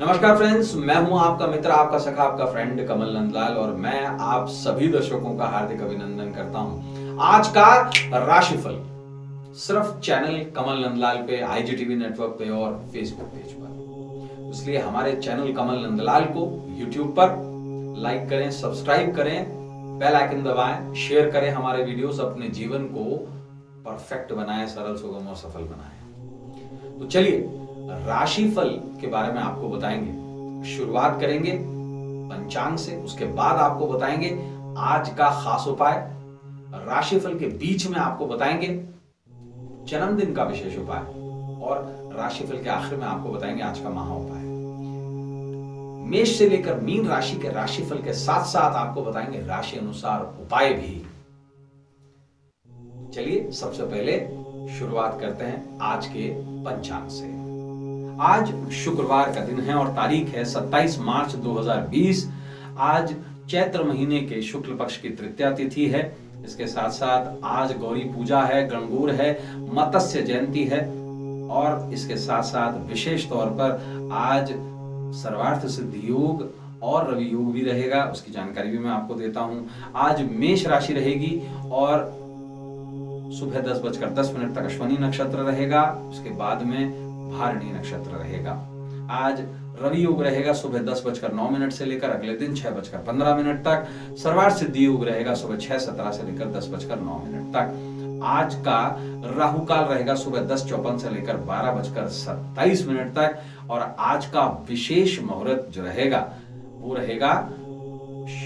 नमस्कार फ्रेंड्स, मैं हूं आपका मित्र, आपका सखा, आपका फ्रेंड कमल नंदलाल और मैं आप सभी दर्शकों का हार्दिक अभिनंदन करता हूं। आज का राशिफल सिर्फ चैनल कमल नंदलाल पे, IGTV नेटवर्क पे और फेसबुक पेज पर, इसलिए हमारे चैनल कमल नंदलाल को यूट्यूब पर लाइक करें, सब्सक्राइब करें, बेल आइकन दबाएं, शेयर करें हमारे वीडियोस, अपने जीवन को परफेक्ट बनाएं, सरल, सुगम और सफल बनाएं। तो चलिए राशिफल के बारे में आपको बताएंगे। शुरुआत करेंगे पंचांग से, उसके बाद आपको बताएंगे आज का खास उपाय। राशिफल के बीच में आपको बताएंगे जन्मदिन का विशेष उपाय और राशिफल के आखिर में आपको बताएंगे आज का महा उपाय। मेष से लेकर मीन राशि के राशिफल के साथ साथ आपको बताएंगे राशि अनुसार उपाय भी। चलिए सबसे पहले शुरुआत करते हैं आज के पंचांग से। आज शुक्रवार का दिन है और तारीख है 27 मार्च 2020। आज चैत्र महीने के शुक्ल पक्ष की तृतीया तिथि है। इसके साथ साथ आज गौरी पूजा है, गणगौर है, मत्स्य जयंती है और इसके साथ साथ विशेष तौर पर आज सर्वार्थ सिद्धि योग और रवि योग भी रहेगा, उसकी जानकारी भी मैं आपको देता हूं। आज मेष राशि रहेगी और सुबह 10:10 तक अश्वनी नक्षत्र रहेगा, उसके बाद में भरणी नक्षत्र रहेगा। आज रवि योग रहेगा सुबह 10:09 से लेकर अगले दिन 6:15 तक। सर्वार्थ सिद्धि योग रहेगा सुबह 6:17 से लेकर 10:09 तक। आज का राहु काल रहेगा सुबह 10:54 से लेकर 12:27 तक और आज का विशेष मुहूर्त जो रहेगा वो रहेगा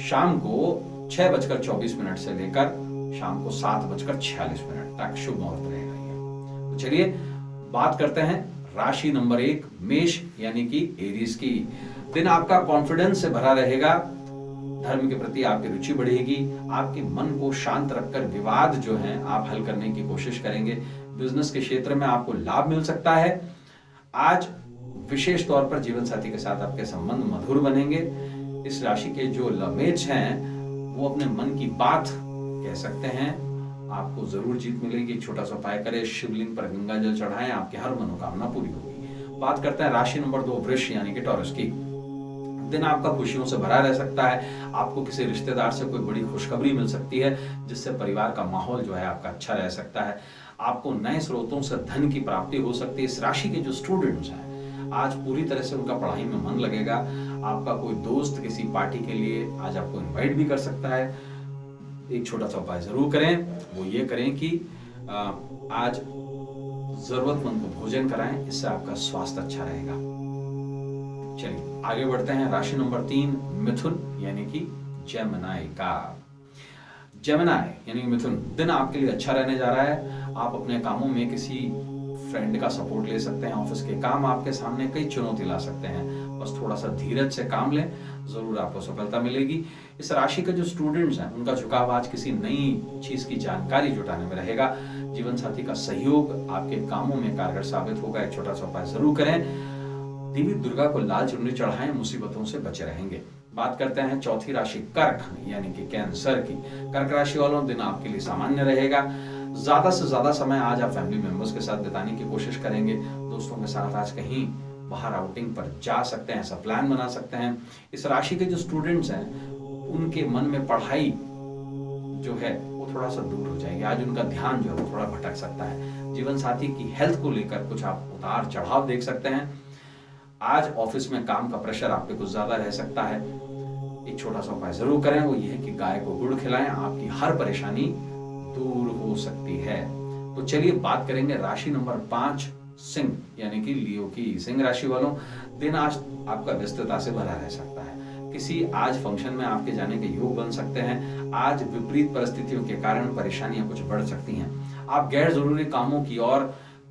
शाम को 6:24 से लेकर शाम को 7:46 तक शुभ मुहूर्त रहेगा। तो चलिए बात करते हैं राशि नंबर 1 मेष यानी कि एरीज की। दिन आपका कॉन्फिडेंस से भरा रहेगा, धर्म के प्रति आपकी रुचि बढ़ेगी, आपके मन को शांत रखकर विवाद जो हैं आप हल करने की कोशिश करेंगे। बिजनेस के क्षेत्र में आपको लाभ मिल सकता है। आज विशेष तौर पर जीवन साथी के साथ आपके संबंध मधुर बनेंगे। इस राशि के जो लमेज हैं वो अपने मन की बात कह सकते हैं, आपको जरूर जीत मिलेगी। छोटा सा उपाय करें, शिवलिंग पर गंगा जल चढ़ाएं, आपकी हर मनोकामना पूरी होगी। बात करते हैं राशि नंबर 2 वृष यानी कि टॉरस की। दिन आपका खुशियों से भरा रह सकता है। आपको किसी रिश्तेदार से कोई बड़ी खुशखबरी मिल सकती है जिससे परिवार का माहौल जो है आपका अच्छा रह सकता है। आपको नए स्रोतों से धन की प्राप्ति हो सकती है। इस राशि के जो स्टूडेंट्स हैं आज पूरी तरह से उनका पढ़ाई में मन लगेगा। आपका कोई दोस्त किसी पार्टी के लिए आज आपको इनवाइट भी कर सकता है। एक छोटा सा उपाय जरूर करें, वो ये करें कि आज जरूरतमंद को भोजन कराएं, इससे आपका स्वास्थ्य अच्छा रहेगा। चलिए आगे बढ़ते हैं राशि नंबर 3 मिथुन यानी कि जेमिनाई का। जेमिनाई यानी मिथुन, दिन आपके लिए अच्छा रहने जा रहा है। आप अपने कामों में किसी फ्रेंड का सपोर्ट ले सकते हैं। ऑफिस के काम आपके सामने कई चुनौती ला सकते हैं, बस थोड़ा सा धीरज से काम लें, जरूर आपको सफलता मिलेगी। इस राशि के जो स्टूडेंट्स हैं उनका झुकाव आज किसी नई चीज की जानकारी जुटाने में रहेगा। जीवन साथी का सहयोग आपके कामों में कारगर साबित होगा। एक छोटा सा उपाय जरूर करें, देवी दुर्गा को लाल चुनरी चढ़ाएं, मुसीबतों से बचे रहेंगे। बात करते हैं चौथी राशि कर्क यानी कि कैंसर की। कर्क राशि वालों दिन आपके लिए सामान्य रहेगा। ज्यादा से ज्यादा समय आज आप फैमिली मेंबर्स के साथ बिताने की कोशिश करेंगे। दोस्तों के साथ आज कहीं बाहर आउटिंग पर जा सकते हैं, ऐसा प्लान बना सकते हैं। इस राशि के जो स्टूडेंट्स हैं उनके मन में पढ़ाई जो है वो थोड़ा सा दूर हो जाएगी। आज उनका ध्यान जो है वो थोड़ा भटक सकता है। जीवन साथी की हेल्थ को लेकर कुछ आप उतार चढ़ाव देख सकते हैं। आज ऑफिस में काम का प्रेशर आप पे कुछ ज्यादा रह सकता है। एक छोटा सा उपाय जरूर करें, वो ये है कि गाय को गुड़ खिलाएं, आपकी हर परेशानी दूर हो सकती है। तो चलिए बात करेंगे राशि नंबर 5 सिंह यानी कि लियो की। सिंह राशि वालों दिन आज आपका व्यस्तता से भरा रह सकता है। किसी आज फंक्शन में आपके जाने के योग बन सकते हैं। आज विपरीत परिस्थितियों के कारण परेशानियां कुछ बढ़ सकती हैं। आप गैर जरूरी कामों की ओर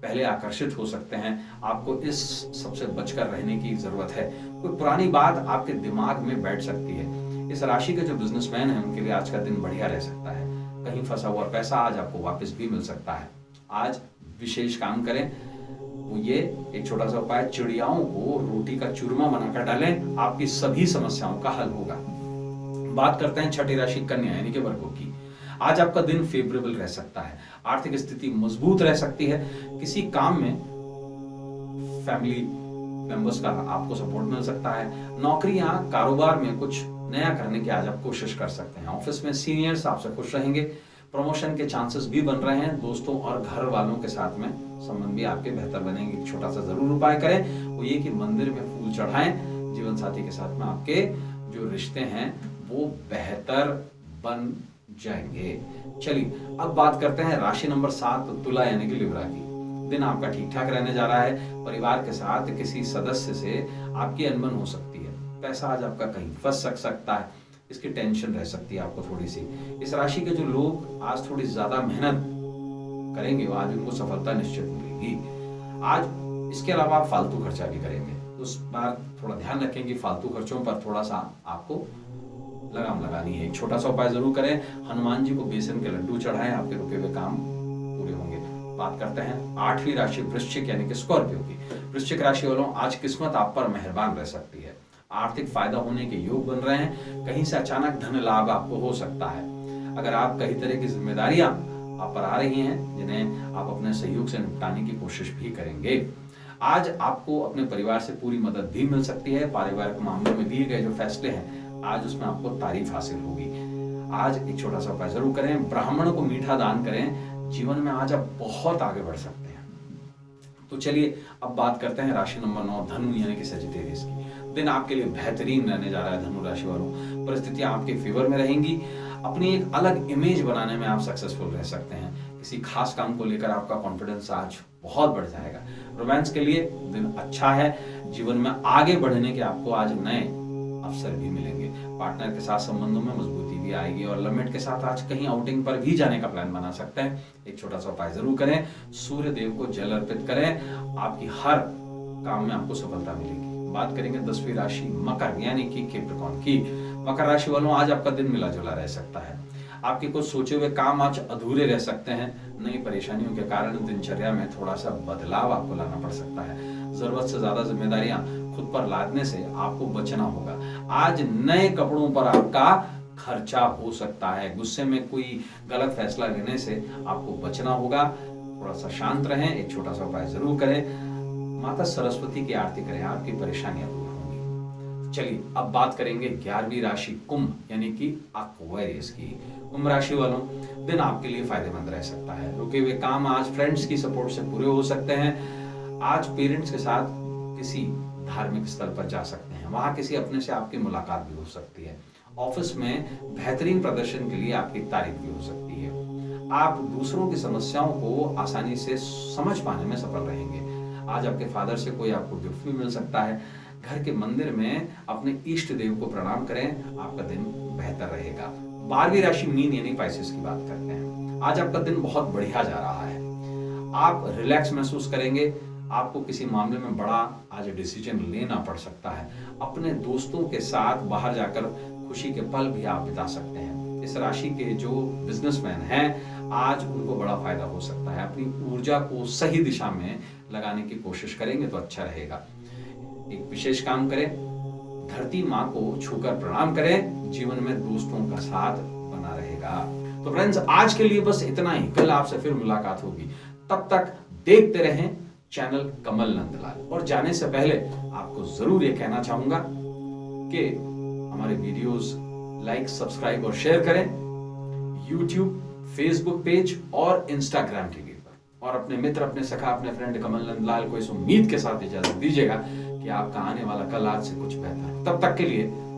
पहले आकर्षित हो सकते हैं। आपको इस सबसे बचकर रहने की जरूरत है। कोई पुरानी बात आपके दिमाग में बैठ सकती है। इस राशि के जो बिजनेसमैन हैं उनके लिए आज का दिन बढ़िया रह सकता है। कहीं फंसा हुआ पैसा आज आपको वापस भी मिल सकता है। आज विशेष काम करें, वो ये एक छोटा सा उपाय, चिड़ियाओं को रोटी का चूरमा बनाकर डालें, आपकी सभी समस्याओं का हल होगा। बात करते हैं छठी राशि कन्या यानी कि वर्गो की। आज आपका दिन फेवरेबल रह सकता है। आर्थिक स्थिति मजबूत रह सकती है। किसी काम में फैमिली मेंबर्स का आपको सपोर्ट मिल सकता है। नौकरी, यहाँ कारोबार में कुछ नया करने की आज आप कोशिश कर सकते हैं। ऑफिस में सीनियर्स आपसे खुश रहेंगे, प्रमोशन के चांसेस भी बन रहे हैं। दोस्तों और घर वालों के साथ में संबंध भी आपके बेहतर बनेंगे। छोटा सा जरूर उपाय करें, वो ये कि मंदिर में फूल चढ़ाएं। जीवन साथी के साथ में आपके जो रिश्ते हैं वो बेहतर बन जाएंगे। चलिए अब बात करते हैं राशि नंबर 7 तुला यानी कि लिब्रा की। दिन आपका ठीक ठाक रहने जा रहा है। परिवार के साथ किसी सदस्य से आपकी अनबन हो सकती है। पैसा आज आपका कहीं फंस सकता है, इसकी टेंशन रह सकती है आपको थोड़ी सी। इस राशि के जो लोग आज थोड़ी ज्यादा मेहनत करेंगे वो आज उनको सफलता निश्चित मिलेगी। आज इसके अलावा आप फालतू खर्चा भी करेंगे, उस बार थोड़ा ध्यान रखेंगे। फालतू खर्चों पर थोड़ा सा आपको लगाम लगानी है। एक छोटा सा उपाय जरूर करें, हनुमान जी को बेसन के लड्डू चढ़ाएं, आपके रुके हुए काम पूरे होंगे। बात करते हैं 8वीं राशि वृश्चिक यानी कि स्कॉर्पियो की। वृश्चिक राशि वालों आज किस्मत आप पर मेहरबान रह सकती है। आर्थिक फायदा होने के योग बन रहे हैं। कहीं से अचानक धन लाभ आपको हो सकता है। अगर आप कई तरह की जिम्मेदारियां आप पर आ रही हैं जिन्हें आप अपने सहयोग से निपटाने की कोशिश भी करेंगे। आज आपको अपने परिवार से पूरी मदद भी मिल सकती है। पारिवारिक मामलों में लिए गए जो फैसले हैं आज उसमें आपको तारीफ हासिल होगी। आज एक छोटा सा उपाय जरूर करें, ब्राह्मणों को मीठा दान करें। जीवन में आज आप बहुत आगे बढ़ सकते हैं। तो चलिए अब बात करते हैं राशि नंबर 9 धनु यानी कि सजिटेरियस की। दिन आपके लिए बेहतरीन रहने जा रहा है। धनु राशि वालों परिस्थितियां आपके फेवर में रहेंगी। अपनी एक अलग इमेज बनाने में आप सक्सेसफुल रह सकते हैं। किसी खास काम को लेकर आपका कॉन्फिडेंस आज बहुत बढ़ जाएगा। रोमांस के लिए दिन अच्छा है। जीवन में आगे बढ़ने के आपको आज नए अवसर भी मिलेंगे। पार्टनर के साथ संबंधों में मजबूती भी आएगी और लवमेट के साथ आज कहीं आउटिंग पर भी जाने का प्लान बना सकते हैं। एक छोटा सा उपाय जरूर करें, सूर्य देव को जल अर्पित करें। आपकी हर काम में आपको सफलता मिलेगी। बात करेंगे 10वीं राशि मकर यानी कि कैप्रिकॉर्न की। मकर राशि वालों आज आपका दिन मिला जुला रह सकता है। आपके कुछ सोचे हुए काम आज अधूरे रह सकते हैं। नई परेशानियों के कारण दिनचर्या में थोड़ा सा बदलाव आपको लाना पड़ सकता है। जरूरत से ज्यादा जिम्मेदारियां खुद पर लादने से आपको बचना होगा। आज नए कपड़ों पर आपका खर्चा हो सकता है। गुस्से में कोई गलत फैसला लेने से आपको बचना होगा। थोड़ा सा शांत रहें। एक छोटा सा उपाय जरूर करें, माता सरस्वती की आरती करें, आपकी परेशानियां दूर होंगी। चलिए अब बात करेंगे 11वीं राशि कुंभ यानी कि एक्वेरियस की। कुंभ राशि वालों दिन आपके लिए फायदेमंद रह सकता है। रुके हुए काम आज फ्रेंड्स की सपोर्ट से पूरे हो सकते हैं। आज पेरेंट्स के साथ किसी धार्मिक स्थल पर जा सकते हैं, वहां किसी अपने से आपकी मुलाकात भी हो सकती है। ऑफिस में बेहतरीन प्रदर्शन के लिए आपकी तारीफ भी हो सकती है। आप दूसरों की समस्याओं को आसानी से समझ पाने में सफल रहेंगे। आज आपके फादर से कोई आपको गिफ्ट भी मिल सकता है। घर के मंदिर में अपने इष्ट देव को प्रणाम करें, आपका दिन बेहतर रहेगा। 12वीं राशि मीन यानी पाइसेस की बात करते हैं। आज आपका दिन बहुत बढ़िया जा रहा है। आप रिलैक्स महसूस करेंगे। आपको किसी मामले में बड़ा आज डिसीजन लेना पड़ सकता है। अपने दोस्तों के साथ बाहर जाकर खुशी के पल भी आप बिता सकते हैं। इस राशि के जो बिजनेसमैन हैं आज उनको बड़ा फायदा हो सकता है। अपनी ऊर्जा को सही दिशा में लगाने की कोशिश करेंगे तो अच्छा रहेगा। एक विशेष काम करें, धरती माँ को छूकर प्रणाम करें। जीवन में दोस्तों का साथ बना रहेगा। तो फ्रेंड्स आज के लिए बस इतना ही, कल आपसे फिर मुलाकात होगी। तब तक देखते रहें चैनल कमल नंदलाल। और जाने से पहले आपको जरूर ये कहना चाहूंगा कि हमारे वीडियोस लाइक, सब्सक्राइब और शेयर करें यूट्यूब, फेसबुक पेज और इंस्टाग्राम टीवी पर। और अपने मित्र, अपने सखा, अपने फ्रेंड कमल नंदलाल को इस उम्मीद के साथ इजाजत दीजिएगा कि आपका आने वाला कल आज से कुछ बेहतर है। तब तक के लिए